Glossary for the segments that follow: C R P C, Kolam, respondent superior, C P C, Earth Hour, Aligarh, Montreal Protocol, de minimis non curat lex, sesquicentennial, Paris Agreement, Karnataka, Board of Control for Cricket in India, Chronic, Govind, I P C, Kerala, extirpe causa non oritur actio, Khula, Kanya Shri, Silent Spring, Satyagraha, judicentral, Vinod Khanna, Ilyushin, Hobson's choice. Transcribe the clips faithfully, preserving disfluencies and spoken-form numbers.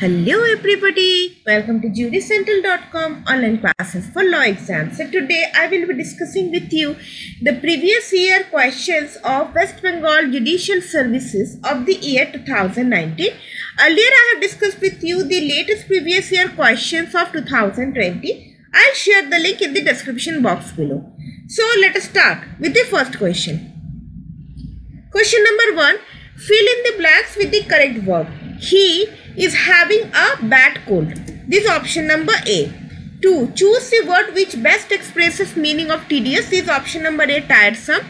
Hello everybody, welcome to judicentral dot com online classes for law exams. So today I will be discussing with you the previous year questions of West Bengal Judicial Services of the year two thousand nineteen. Earlier I have discussed with you the latest previous year questions of two thousand twenty. I'll share the link in the description box below. So let us start with the first question. Question number one, fill in the blanks with the correct verb. He is having a bad cold. This is option number A. two. Choose the word which best expresses meaning of tedious. This is option number A, tiresome.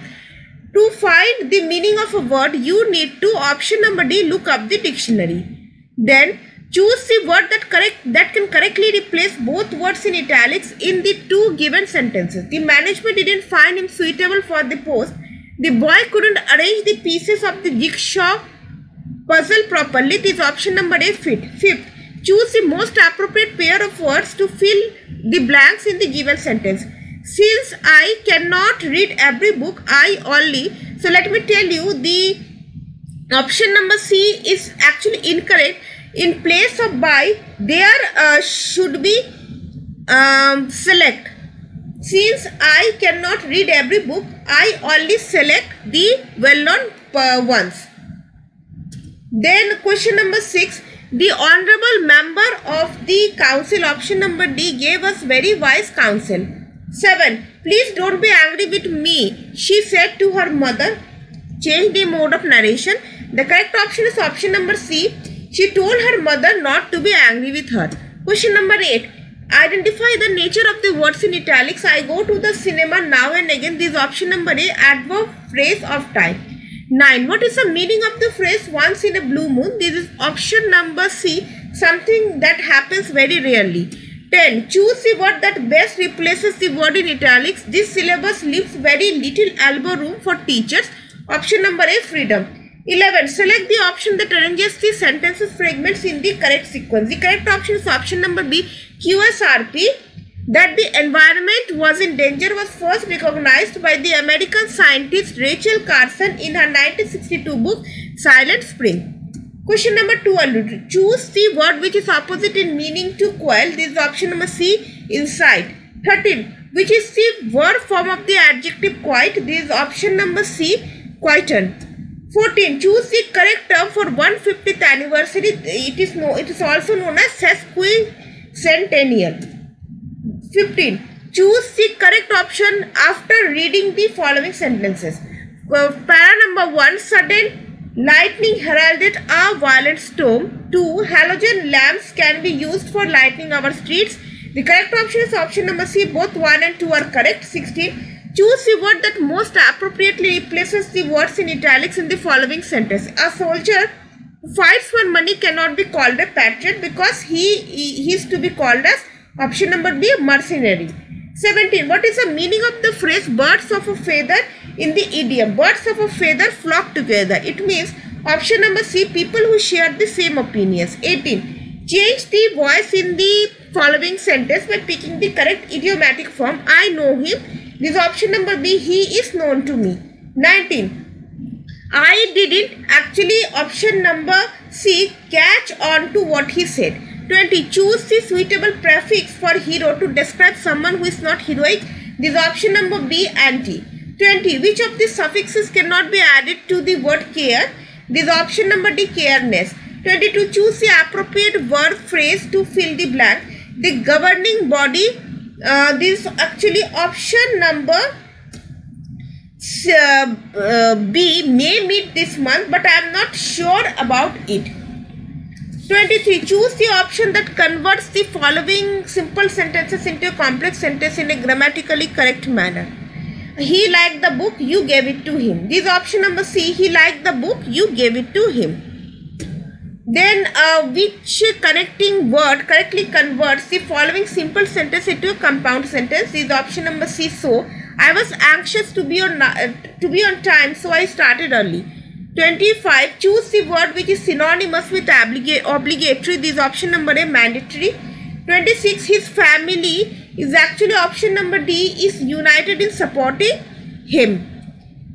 To find the meaning of a word, you need to, option number D, look up the dictionary. Then choose the word that correct that can correctly replace both words in italics in the two given sentences. The management didn't find him suitable for the post. The boy couldn't arrange the pieces of the jigsaw puzzle properly. This is option number A, fit. Fifth, choose the most appropriate pair of words to fill the blanks in the given sentence. Since I cannot read every book, I only. So let me tell you, the option number C is actually incorrect. In place of by, there uh, should be um, select. Since I cannot read every book, I only select the well-known uh, ones. Then question number six, the honorable member of the council, option number D, gave us very wise counsel. Seven, please don't be angry with me, she said to her mother. Change the mode of narration. The correct option is option number C. She told her mother not to be angry with her. Question number eight, identify the nature of the words in italics. I go to the cinema now and again. This is option number A, adverb, phrase of type. nine. What is the meaning of the phrase once in a blue moon? This is option number C, something that happens very rarely. ten. Choose the word that best replaces the word in italics. This syllabus leaves very little elbow room for teachers. Option number A, freedom. eleven. Select the option that arranges the sentences fragments in the correct sequence. The correct option is option number B, Q S R P. That the environment was in danger was first recognized by the American scientist Rachel Carson in her nineteen sixty-two book, Silent Spring. Question number two hundred. Choose the word which is opposite in meaning to quail. This is option number C, inside. thirteen. Which is the verb form of the adjective quiet. This is option number C, quieten. fourteen. Choose the correct term for one hundred fiftieth anniversary. It is, no, it is also known as sesquicentennial. fifteen. Choose the correct option after reading the following sentences. Uh, para number one, sudden lightning heralded a violent storm. two. Halogen lamps can be used for lighting our streets. The correct option is option number C. Both one and two are correct. sixteen. Choose the word that most appropriately replaces the words in italics in the following sentence. A soldier who fights for money cannot be called a patriot because he, he is to be called as, option number B, mercenary. seventeen. What is the meaning of the phrase birds of a feather in the idiom? Birds of a feather flock together. It means option number C, people who share the same opinions. eighteen. Change the voice in the following sentence by picking the correct idiomatic form. I know him. This option number B, he is known to me. nineteen. I didn't actually, option number C, catch on to what he said. twenty. Choose the suitable prefix for hero to describe someone who is not heroic. This is option number B, anti. twenty. Which of these suffixes cannot be added to the word care? This is option number D, careness. twenty-two. Choose the appropriate verb phrase to fill the blank. The governing body, uh, this is actually option number uh, uh, B, may meet this month, but I am not sure about it. twenty-three. Choose the option that converts the following simple sentences into a complex sentence in a grammatically correct manner. He liked the book, you gave it to him. This is option number C. He liked the book, you gave it to him. Then uh, which connecting word correctly converts the following simple sentence into a compound sentence? This is option number C, so. I was anxious to be on, uh, to be on time, so I started early. twenty-five. Choose the word which is synonymous with obliga obligatory. This is option number A, mandatory. twenty-six. His family is actually option number D, is united in supporting him.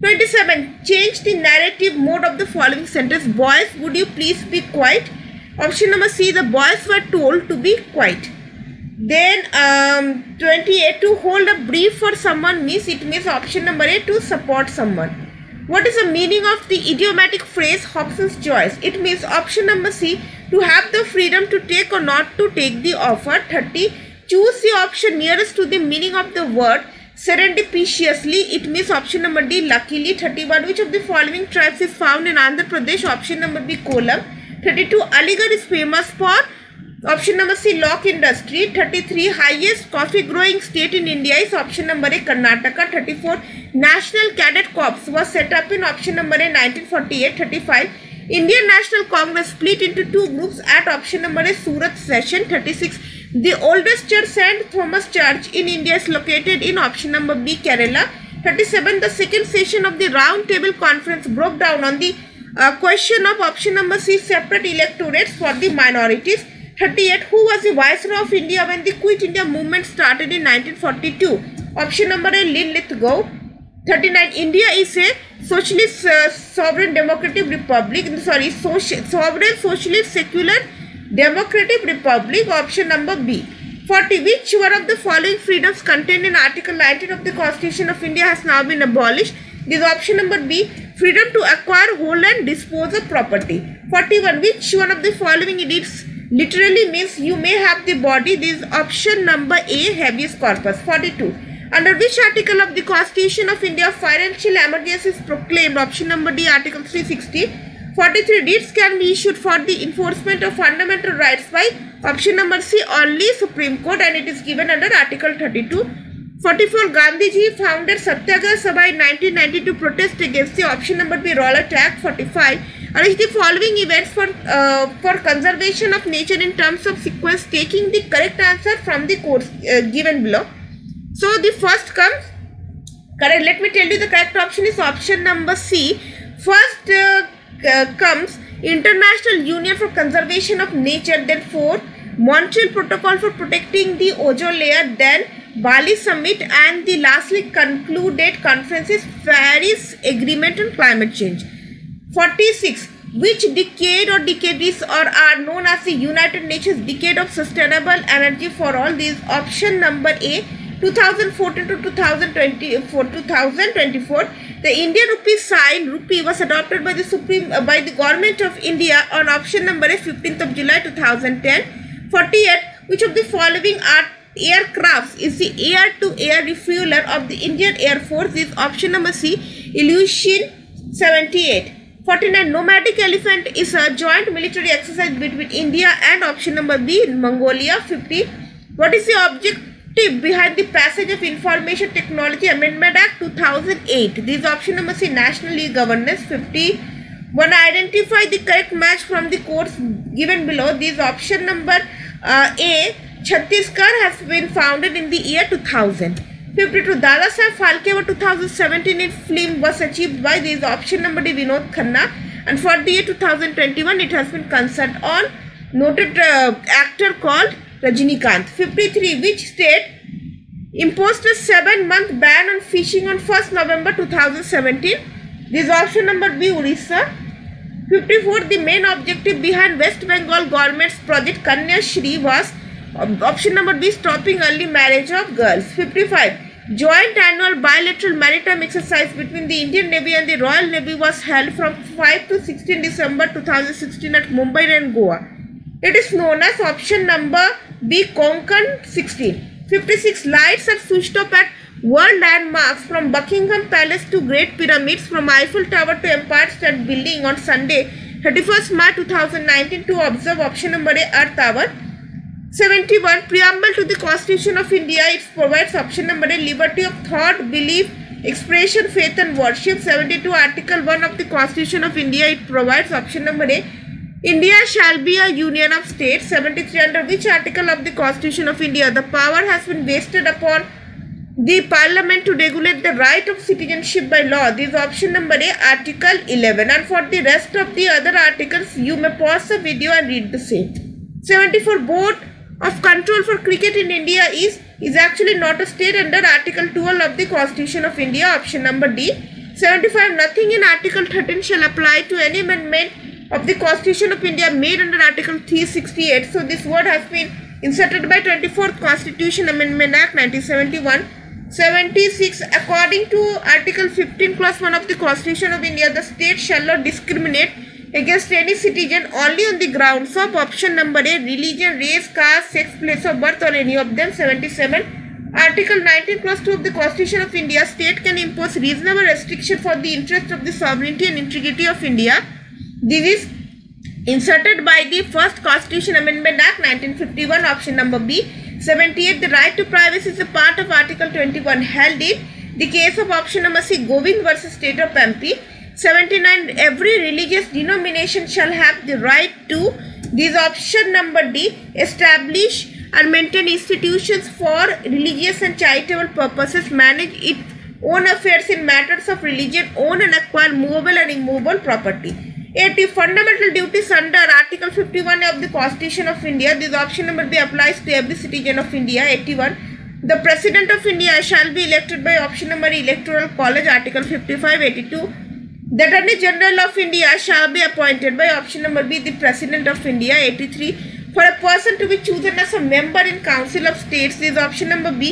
twenty-seven. Change the narrative mode of the following sentence. Boys, would you please be quiet? Option number C, the boys were told to be quiet. Then um, twenty-eight, to hold a brief for someone means, it means option number A, to support someone. What is the meaning of the idiomatic phrase Hobson's choice? It means option number C, to have the freedom to take or not to take the offer. thirty, choose the option nearest to the meaning of the word serendipitously. It means option number D, luckily. thirty-one, which of the following tribes is found in Andhra Pradesh? Option number B, Kolam. thirty-two, Aligarh is famous for option number C, lock industry. thirty-three, highest coffee growing state in India is option number A, Karnataka. thirty-four, National Cadet Corps was set up in option number A, nineteen forty-eight. thirty-five, Indian National Congress split into two groups at option number A, Surat session. thirty-six, the oldest church, Saint Thomas Church in India, is located in option number B, Kerala. thirty-seven, the second session of the Round Table Conference broke down on the uh, question of option number C, separate electorates for the minorities. thirty-eight, who was the Viceroy of India when the Quit India movement started in nineteen forty-two? Option number A, Linlithgow. thirty-nine, India is a socialist uh, sovereign democratic republic, sorry, soci sovereign socialist secular democratic republic, option number B. forty, which one of the following freedoms contained in Article nineteen of the Constitution of India has now been abolished? This is option number B, freedom to acquire, hold and dispose of property. forty-one, which one of the following idioms literally means you may have the body? This is option number A, habeas corpus. forty-two, under which article of the Constitution of India financial emergency is proclaimed? Option number D, Article three sixty. forty-three, writs can be issued for the enforcement of fundamental rights by option number C, only Supreme Court, and it is given under Article thirty-two. forty-four, Gandhiji founded Satyagraha Sabha in nineteen ninety to protest against the option number B, Rowlatt Act. forty-five, arrange the following events for uh, for conservation of nature in terms of sequence, taking the correct answer from the course uh, given below. So the first comes correct. Let me tell you the correct option is option number C. First uh, uh, comes International Union for Conservation of Nature, then fourth, Montreal Protocol for protecting the ozone layer, then Bali Summit, and the lastly concluded conference is Paris Agreement on Climate Change. forty-six, which decade or decades or are known as the United Nations Decade of Sustainable Energy for All? These option number A, two thousand fourteen to two thousand twenty-four. The Indian rupee sign rupee was adopted by the Supreme uh, by the Government of India on option number A, fifteenth of July two thousand ten. forty-eight, which of the following are aircrafts is the air-to-air refueler of the Indian Air Force? This option number C, Ilyushin seventy-eight. forty-nine, nomadic elephant is a joint military exercise between India and option number B, Mongolia. fifty, what is the objective behind the passage of Information Technology Amendment Act two thousand eight? This is option number C, national e-governance. fifty-one, identify the correct match from the course given below. This is option number uh, A, Chhattisgarh has been founded in the year two thousand. fifty-two, Dada Saheb Phalke for two thousand seventeen in film was achieved by, this is option number D, Vinod Khanna. And for the year two thousand twenty-one, it has been concerned on noted uh, actor called Rajini Kant. fifty-three, which state imposed a seven month ban on fishing on first November two thousand seventeen? This is option number B, Orissa. fifty-four, the main objective behind West Bengal government's project Kanya Shri was option number B, stopping early marriage of girls. fifty-five, joint annual bilateral maritime exercise between the Indian Navy and the Royal Navy was held from five to sixteen December two thousand sixteen at Mumbai and Goa. It is known as option number B, Konkan sixteen. fifty-six, lights are switched off at world landmarks from Buckingham Palace to Great Pyramids, from Eiffel Tower to Empire State Building on Sunday thirty-first March two thousand nineteen to observe option number A, Earth Hour. seventy-one, preamble to the Constitution of India, it provides option number A, liberty of thought, belief, expression, faith and worship. seventy-two, Article one of the Constitution of India, it provides option number A, India shall be a union of states. seventy-three, under which article of the Constitution of India the power has been vested upon the Parliament to regulate the right of citizenship by law? This is option number A, Article eleven. And for the rest of the other articles, you may pause the video and read the same. seventy-four, Board of Control for Cricket in India is is actually not a state under Article twelve of the Constitution of India, option number D. seventy-five, nothing in Article thirteen shall apply to any amendment of the Constitution of India made under Article three sixty-eight. So this word has been inserted by twenty-fourth Constitution Amendment Act nineteen seventy-one seventy-six. According to Article fifteen clause one of the Constitution of India, the state shall not discriminate against any citizen only on the grounds of option number A, religion, race, caste, sex, place of birth, or any of them. seventy-seven. Article nineteen clause two of the Constitution of India, state can impose reasonable restriction for the interest of the sovereignty and integrity of India. This is inserted by the first Constitution Amendment Act nineteen fifty-one, option number B. seventy-eight. The right to privacy is a part of Article twenty-one, held in the case of option number C, Govind versus State of M P. seventy-nine. Every religious denomination shall have the right to, this option number D, establish and maintain institutions for religious and charitable purposes, manage its own affairs in matters of religion, own and acquire movable and immovable property. eighty. Fundamental duties under Article fifty-one of the Constitution of India. This option number B applies to every citizen of India. eighty-one. The President of India shall be elected by option number Electoral College, Article fifty-five. eighty-two. The Attorney General of India shall be appointed by option number B, the President of India. eighty-three. For a person to be chosen as a member in Council of States, this option number B,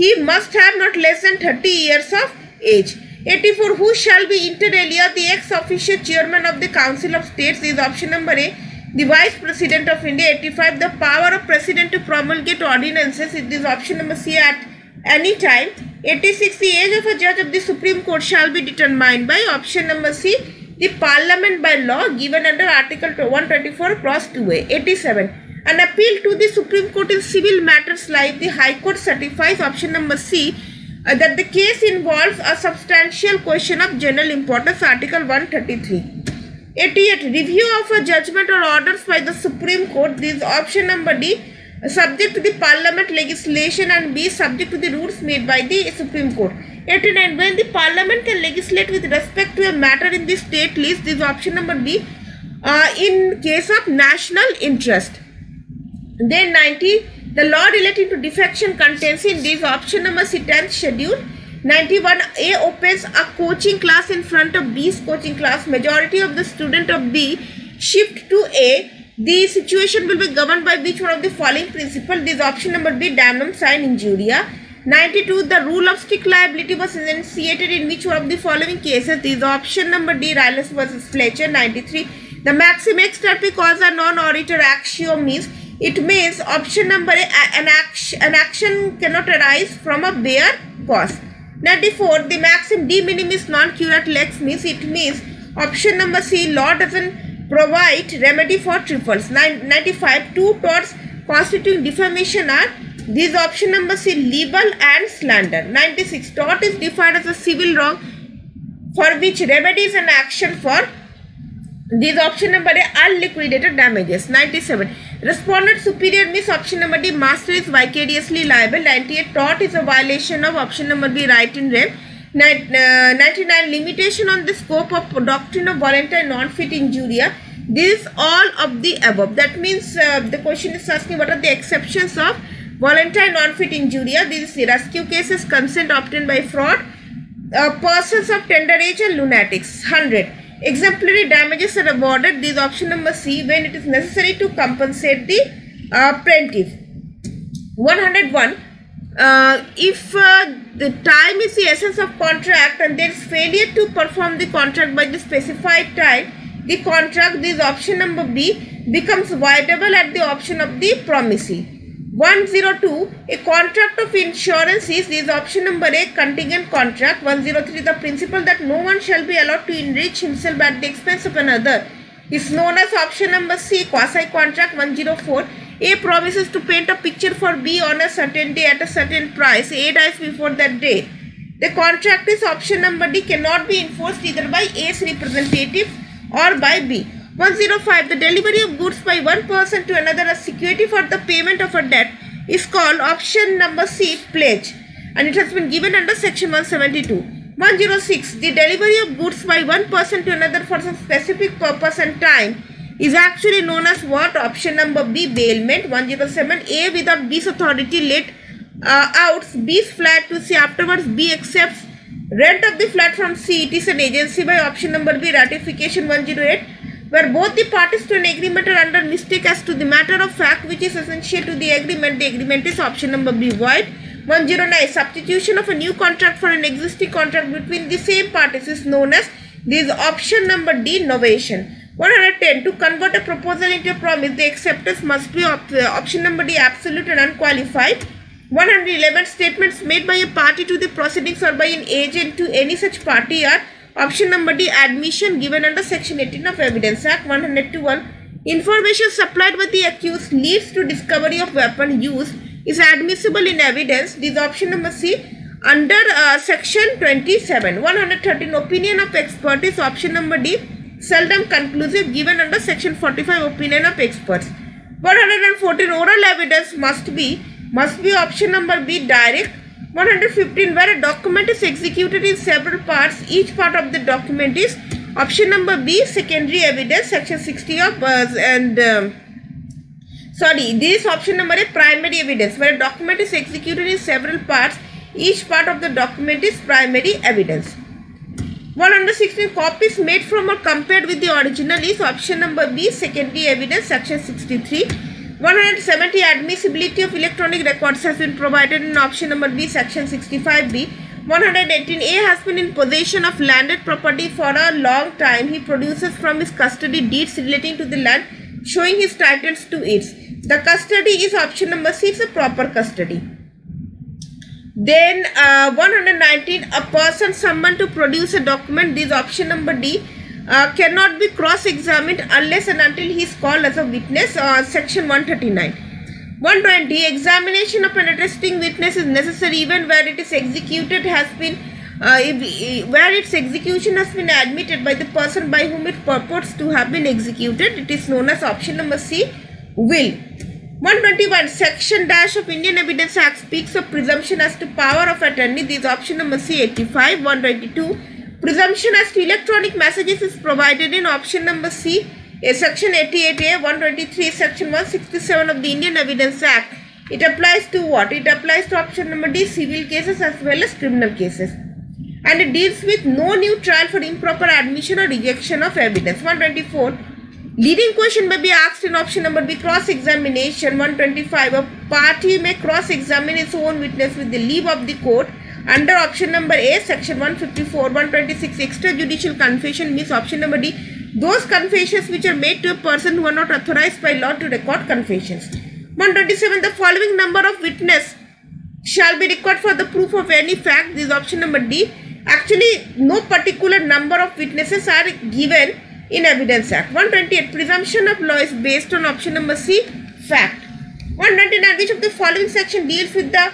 he must have not less than thirty years of age. eighty-four. Who shall be inter alia the ex-officio chairman of the Council of States? Is option number A, the Vice President of India. eighty-five. The power of President to promulgate ordinances, it is option number C, at any time. eighty-six. The age of a judge of the Supreme Court shall be determined by option number C, the Parliament by law, given under Article one twenty-four clause two A. eighty-seven. An appeal to the Supreme Court in civil matters like the High Court certifies, option number C, Uh, that the case involves a substantial question of general importance, Article one thirty-three. eighty-eight. Review of a judgment or orders by the Supreme Court, this option number D, subject to the Parliament legislation, and B, subject to the rules made by the Supreme Court. eighty-nine. When the Parliament can legislate with respect to a matter in the state list, this option number B, uh, in case of national interest. Then ninety. The law relating to defection contains in this option number C, tenth schedule. ninety-one. A opens a coaching class in front of B's coaching class. Majority of the student of B shift to A. The situation will be governed by which one of the following principle? This option number B, damnum sine injuria. ninety-two. The rule of strict liability was enunciated in which one of the following cases? This option number D, Rylands versus Fletcher. ninety-three. The maxim extirpe causa non oritur actio means, it means option number A, an action, an action cannot arise from a bare cause. ninety-four. The maxim de minimis non curat lex means, it means option number C, law doesn't provide remedy for trifles. ninety-five. Two torts constituting defamation are, these option number C, libel and slander. ninety-six. Tort is defined as a civil wrong for which remedy is an action for, this option number A, unliquidated damages. ninety-seven. Respondent superior means, option number D, master is vicariously liable. ninety-eight. Tort is a violation of option number B, right in rem. ninety-nine. Limitation on the scope of doctrine of voluntary non-fit injuria. This is all of the above. That means uh, the question is asking what are the exceptions of voluntary non-fit injuria. This is rescue cases, consent obtained by fraud, uh, persons of tender age, and lunatics. one hundred. Exemplary damages are awarded, this option number C, when it is necessary to compensate the uh, plaintiff. one hundred one. Uh, if uh, the time is the essence of contract and there is failure to perform the contract by the specified time, the contract, this option number B, becomes voidable at the option of the promisee. one hundred two. A contract of insurance is, this option number A, contingent contract. one hundred three. The principle that no one shall be allowed to enrich himself at the expense of another is known as option number C, quasi contract. one hundred four. A promises to paint a picture for B on a certain day at a certain price. A dies before that day. The contract is option number D, cannot be enforced either by A's representative or by B. one hundred five. The delivery of goods by one person to another as security for the payment of a debt is called option number C, pledge, and it has been given under section one seventy-two. one hundred six. The delivery of goods by one person to another for some specific purpose and time is actually known as what? Option number B, bailment. one hundred seven. A without B's authority let uh, out B's flat to C. Afterwards, B accepts rent of the flat from C. It is an agency by option number B, ratification. one hundred eight. where both the parties to an agreement are under mistake as to the matter of fact which is essential to the agreement. The agreement is option number B, void. one oh nine. Substitution of a new contract for an existing contract between the same parties is known as, this option number D, novation. one hundred ten. To convert a proposal into a promise, the acceptance must be op option number D, absolute and unqualified. one hundred eleven. Statements made by a party to the proceedings or by an agent to any such party are option number D, admission given under section eighteen of Evidence Act. one hundred two one. Information supplied by the accused leads to discovery of weapon used is admissible in evidence. This option number C, under uh, section twenty-seven. one hundred thirteen. Opinion of expert is option number D, seldom conclusive, given under section forty-five, opinion of experts. one hundred fourteen. Oral evidence must be must be option number B, direct. one hundred fifteen. Where a document is executed in several parts, each part of the document is option number B, secondary evidence, section sixty of uh, and uh, sorry this option number A, primary evidence. Where a document is executed in several parts, each part of the document is primary evidence. one hundred sixteen. Copies made from or compared with the original is option number B, secondary evidence, section sixty-three. one hundred seventy. Admissibility of electronic records has been provided in option number B, section sixty-five B. one hundred eighteen. A has been in possession of landed property for a long time. He produces from his custody deeds relating to the land showing his titles to it. The custody is option number C, is a proper custody. Then uh, one hundred nineteen. A person summoned to produce a document, this option number D, uh, cannot be cross-examined unless and until he is called as a witness, uh, section one thirty-nine. one twenty. Examination of an attesting witness is necessary even where it is executed has been uh, if, where its execution has been admitted by the person by whom it purports to have been executed. It is known as option number C, will. one twenty-one. Section dash of Indian Evidence Act speaks of presumption as to power of attorney. This is option number C, eighty-five. one twenty-two. Presumption as to electronic messages is provided in option number C, a section eighty-eight A. one twenty-three. Section one sixty-seven of the Indian Evidence Act. It applies to what? It applies to option number D, civil cases as well as criminal cases. And it deals with no new trial for improper admission or rejection of evidence. one twenty-four. Leading question may be asked in option number B, cross-examination. one twenty-five. A party may cross-examine its own witness with the leave of the court under option number A, section one fifty-four. one twenty-six. Extrajudicial confession means option number D, those confessions which are made to a person who are not authorized by law to record confessions. one twenty-seven. The following number of witness shall be required for the proof of any fact. This is option number D. Actually, no particular number of witnesses are given in Evidence Act. one twenty-eight. Presumption of law is based on option number C, fact. one twenty-nine. Which of the following section deals with the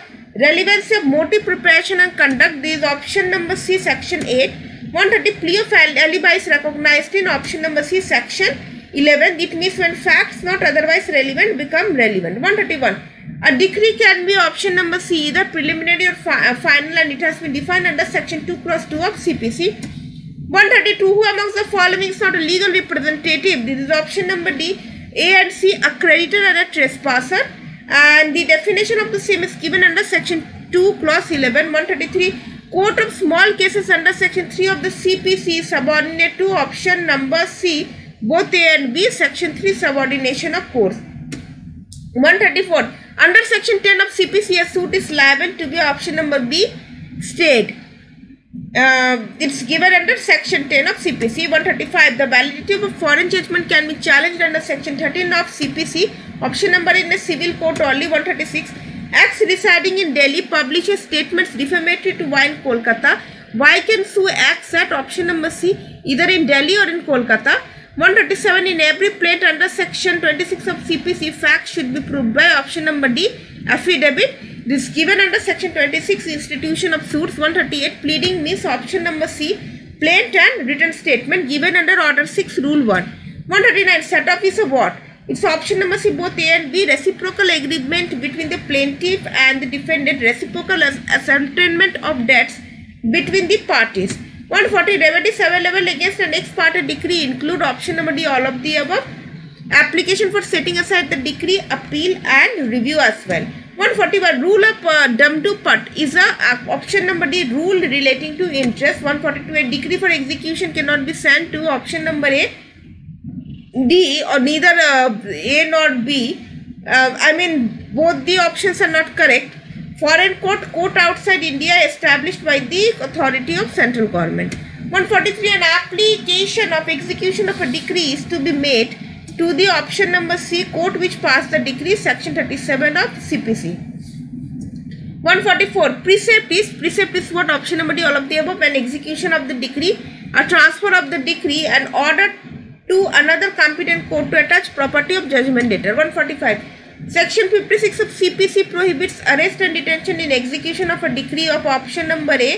relevance of motive, preparation and conduct? This is option number C, section eight. one thirty. Plea of alibi is recognized in option number C, section eleven. It means when facts not otherwise relevant become relevant. one thirty-one. A decree can be option number C, either preliminary or fi uh, final, and it has been defined under section two cross two of C P C. one thirty-two. Who amongst the following is not a legal representative? This is option number D, A and C, a creditor and a trespasser. And the definition of the same is given under section two clause eleven. one thirty-three. Court of small cases under section three of the C P C subordinate to option number C, both A and B, section three, subordination of courts. one thirty-four. Under section ten of C P C, a suit is liable to be option number B, stayed. Uh, it's given under section ten of C P C. one thirty-five. The validity of a foreign judgment can be challenged under section thirteen of C P C, option number in a civil court only. one thirty-six. Acts residing in Delhi publishes statements defamatory to Y in Kolkata. Y can sue acts at option number C, either in Delhi or in Kolkata. one thirty-seven. In every plate under section twenty-six of C P C, facts should be proved by option number D, affidavit. This given under section twenty-six, institution of suits. one thirty-eight. Pleading means option number C, plaint and written statement, given under order six, rule one. one thirty-nine. Set off is a what? It's option number C, both A and B, reciprocal agreement between the plaintiff and the defendant, reciprocal as ascertainment of debts between the parties. one forty. Remedies available against an ex parte decree include option number D, all of the above, application for setting aside the decree, appeal and review as well. one forty-one. Rule of uh, dumdu pat is a uh, option number D, rule relating to interest. one forty-two. A decree for execution cannot be sent to option number A, D or neither uh, A nor B, uh, I mean both the options are not correct. Foreign court, court outside India established by the authority of central government. one forty-three, an application of execution of a decree is to be made to the option number C, court which passed the decree, section thirty-seven of C P C. one forty-four, precept is, precept is what option number D, all of the above, an execution of the decree, a transfer of the decree, an order to another competent court to attach property of judgment debtor. one forty-five. Section fifty-six of C P C prohibits arrest and detention in execution of a decree of option number A,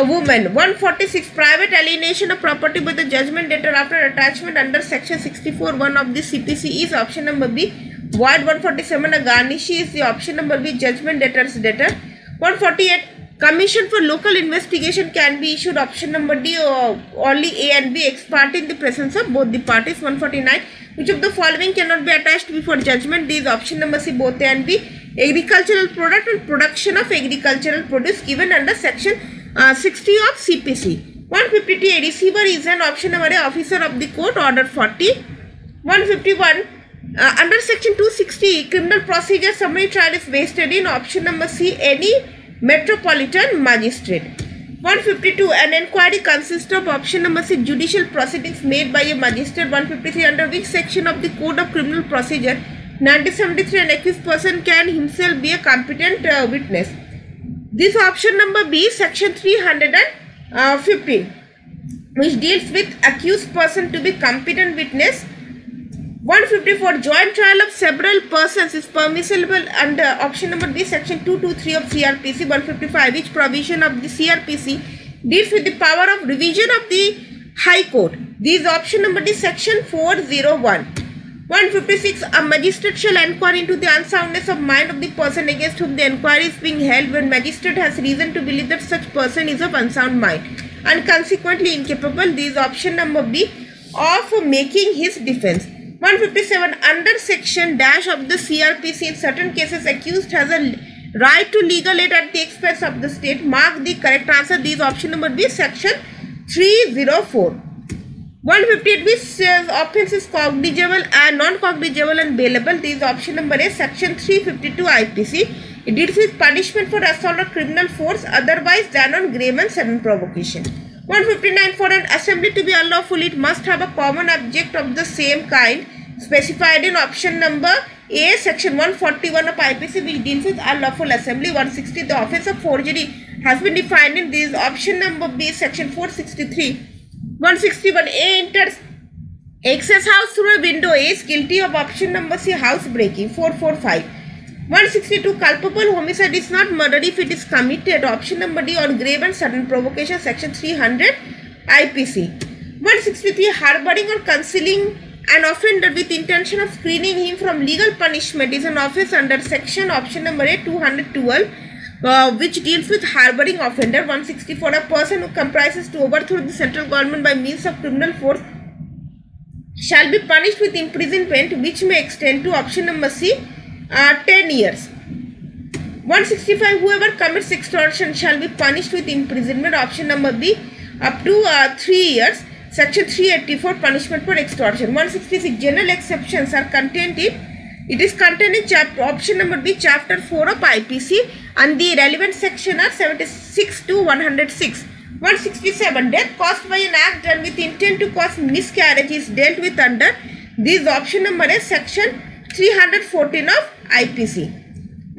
a woman. one forty-six, private alienation of property by the judgment debtor after attachment under section sixty-four one of the C P C is option number B. Void. one forty-seven, a garnishee is the option number B, judgment debtor's debtor. one forty-eight, commission for local investigation can be issued option number D, or only A and B ex parte in the presence of both the parties. one forty-nine, which of the following cannot be attached before judgment? These option number C, both A and B. Agricultural product and production of agricultural produce given under section uh, sixty of C P C. one fifty-two, a receiver is an option number A, officer of the court, order forty. one fifty-one, uh, under section two sixty, criminal procedure summary trial is vested in option number C, any metropolitan magistrate. one fifty-two, an enquiry consists of option number C, judicial proceedings made by a magistrate. one fifty-three, under which section of the Code of Criminal Procedure nineteen seventy-three, an accused person can himself be a competent uh, witness. This option number B, section three hundred fifteen, which deals with accused person to be competent witness. one fifty-four, joint trial of several persons is permissible under option number B, section two twenty-three of C R P C. one fifty-five, which provision of the C R P C deals with the power of revision of the High Court? These option number D, section four oh one. one fifty-six, a magistrate shall inquire into the unsoundness of mind of the person against whom the inquiry is being held when magistrate has reason to believe that such person is of unsound mind and consequently incapable, these option number B, of making his defense. one fifty-seven, under section dash of the C R P C, in certain cases accused has a right to legal aid at the expense of the state. Mark the correct answer. These option number B, section three oh four. one fifty-eight, which uh, offence is cognizable and non-cognizable and bailable. These option number A, section three fifty-two I P C. It deals with punishment for assault or criminal force otherwise than on grave and sudden provocation. one fifty-nine, for an assembly to be unlawful, it must have a common object of the same kind specified in option number A, section one forty-one of I P C, which deals with unlawful assembly. one sixty, the offence of forgery has been defined in this option number B, section four sixty-three. one sixty-one, A enters excess house through a window, A is guilty of option number C, housebreaking. four forty-five. one sixty-two, culpable homicide is not murder if it is committed, option number D, on grave and sudden provocation, section three hundred I P C. one sixty-three, harbouring or concealing an offender with intention of screening him from legal punishment is an offence under section option number A, two twelve, uh, which deals with harbouring offender. one sixty-four, a person who comprises to overthrow the central government by means of criminal force shall be punished with imprisonment which may extend to option number C, Uh, ten years. one sixty-five, whoever commits extortion shall be punished with imprisonment, option number B, up to uh, three years, section three eighty-four, punishment for extortion. one sixty-six, general exceptions are contained in, it is contained in chapter, option number B, chapter four of I P C, and the relevant section are seventy-six to one oh six. one sixty-seven, death caused by an act done with intent to cause miscarriage is dealt with under this option number A, section three fourteen of I P C.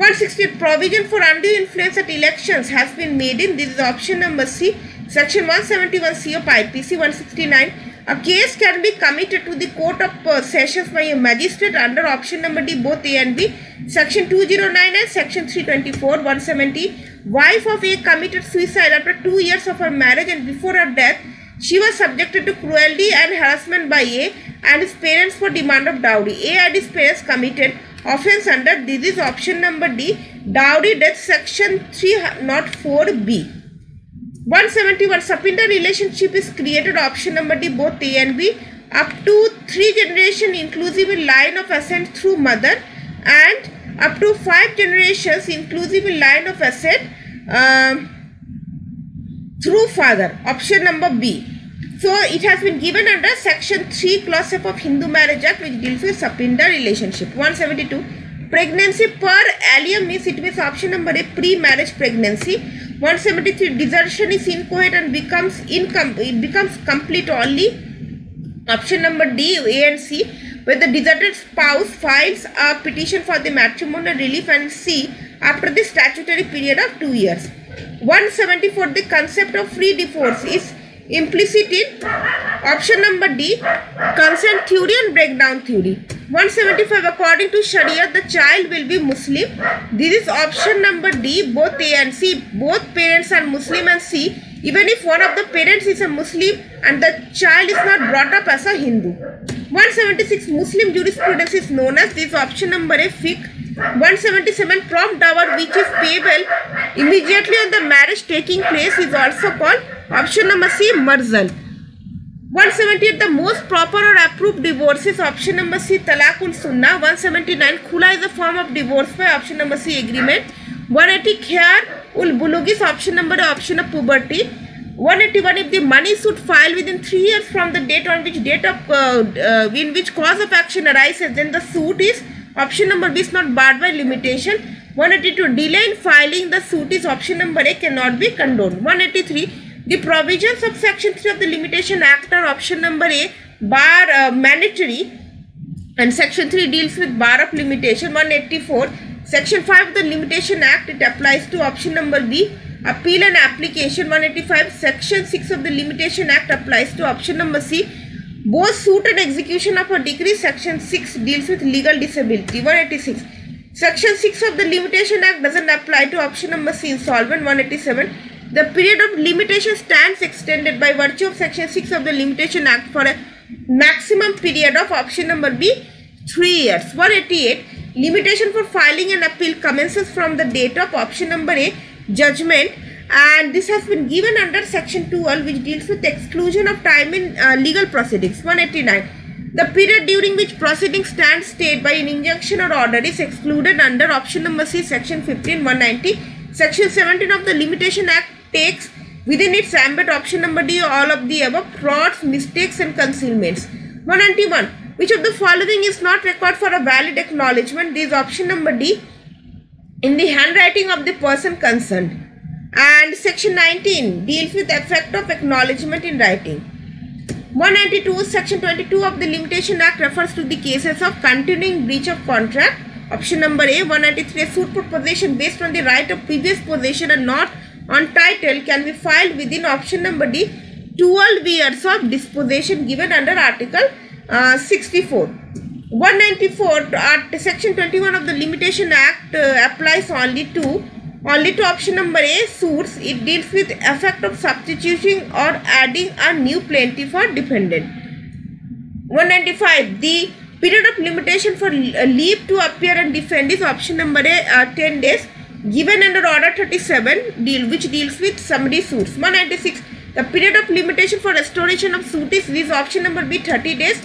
one sixty-eight, provision for undue influence at elections has been made in, this is option number C, section one seventy-one C of I P C. one sixty-nine, a case can be committed to the court of uh, sessions by a magistrate under option number D, both A and B, section two oh nine and section three twenty-four. one seventy, wife of A committed suicide after two years of her marriage and before her death she was subjected to cruelty and harassment by A and his parents for demand of dowry. A and his parents committed offence under this is option number D, dowry death, section three oh four B. one seventy-one, subpoena relationship is created, option number D, both A and B, up to three generations inclusive in line of ascent through mother and up to five generations inclusive in line of ascent um, through father, option number B. So it has been given under Section three, Clause F of Hindu Marriage Act, which deals with subinter relationship. one seventy-two. Pregnancy per alien means it means option number A, pre-marriage pregnancy. one seventy-three. Desertion is inchoate and becomes income. It becomes complete only option number D, A and C, where the deserted spouse files a petition for the matrimonial relief and C after the statutory period of two years. one seventy-four. The concept of free divorce is implicit in option number D, consent theory and breakdown theory. one seventy-five. According to Sharia, the child will be Muslim. This is option number D, both A and C. Both parents are Muslim and C, even if one of the parents is a Muslim and the child is not brought up as a Hindu. one seventy-six. Muslim jurisprudence is known as, this option number A, fiqh. one seventy-seven. Prompt dower which is payable immediately on the marriage taking place is also called option number C, marzal. one seventy-eight. The most proper or approved divorce is option number C, talaqul sunnah. one seventy-nine. Khula is a form of divorce by option number C, agreement. one eighty. Khiyar ul bulug is option number A, option of puberty. one eighty-one. If the money should file within three years from the date on which date of uh, uh, in which cause of action arises, then the suit is option number B, is not barred by limitation. one eighty-two. Delay in filing the suit is option number A, cannot be condoned. one eighty-three. The provisions of Section three of the Limitation Act are option number A, bar uh, mandatory, and Section three deals with bar of limitation. one eighty-four. Section five of the Limitation Act, it applies to option number B, appeal and application. one eighty-five. Section six of the Limitation Act applies to option number C, both suit and execution of a decree. Section six deals with legal disability. one eighty-six. Section six of the Limitation Act doesn't apply to option number C, insolvent. one eighty-seven. The period of limitation stands extended by virtue of Section six of the Limitation Act for a maximum period of option number B, three years. one eighty-eight. Limitation for filing an appeal commences from the date of option number A, judgment, and this has been given under Section twelve, which deals with exclusion of time in uh, legal proceedings. one eighty-nine. The period during which proceedings stand stayed by an injunction or order is excluded under option number C, Section fifteen. one ninety. Section seventeen of the Limitation Act takes within its ambit option number D, all of the above, frauds, mistakes and concealments. one ninety-one. Which of the following is not required for a valid acknowledgement? This option number D, in the handwriting of the person concerned. And Section nineteen deals with effect of acknowledgement in writing. one ninety-two. Section twenty-two of the Limitation Act refers to the cases of continuing breach of contract, option number A. one ninety-three. A suit for possession based on the right of previous possession and not on title can be filed within option number D, twelve years of dispossession given under Article uh, sixty-four. one ninety-four. At Section twenty-one of the Limitation Act uh, applies only to only to option number A, suits. It deals with effect of substituting or adding a new plaintiff or dependent. one ninety-five. The period of limitation for leave to appear and defend is option number A, uh, ten days. Given under Order thirty-seven, deal which deals with summary suits. one ninety-six. The period of limitation for restoration of suit is, this option number B, thirty days.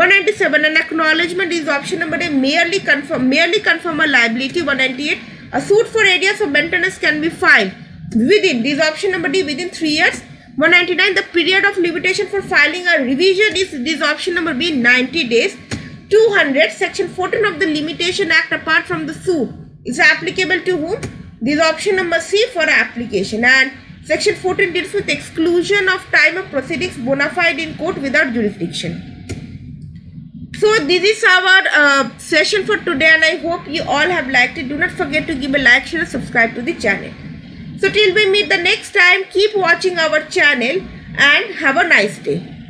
one ninety-seven. An acknowledgement is option number A, merely confirm merely confirm a liability. one ninety-eight. A suit for areas of maintenance can be filed within, this option number D, within three years. one ninety-nine. The period of limitation for filing a revision is, this option number B, ninety days. two hundred. Section fourteen of the Limitation Act, apart from the suit, is applicable to whom? This option number C, for application. And Section fourteen deals with exclusion of time of proceedings bona fide in court without jurisdiction. So this is our uh, session for today, and I hope you all have liked it. Do not forget to give a like, share and subscribe to the channel. So till we meet the next time, keep watching our channel and have a nice day.